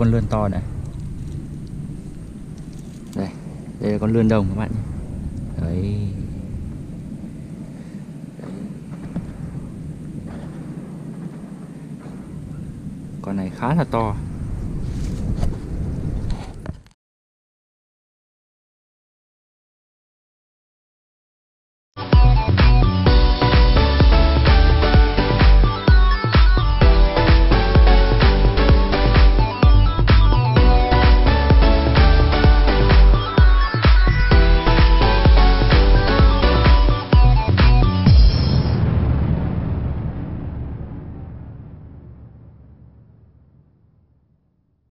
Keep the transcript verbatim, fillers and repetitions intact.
con lươn to này. Đây, đây là con lươn đồng các bạn. Đấy. Con này khá là to.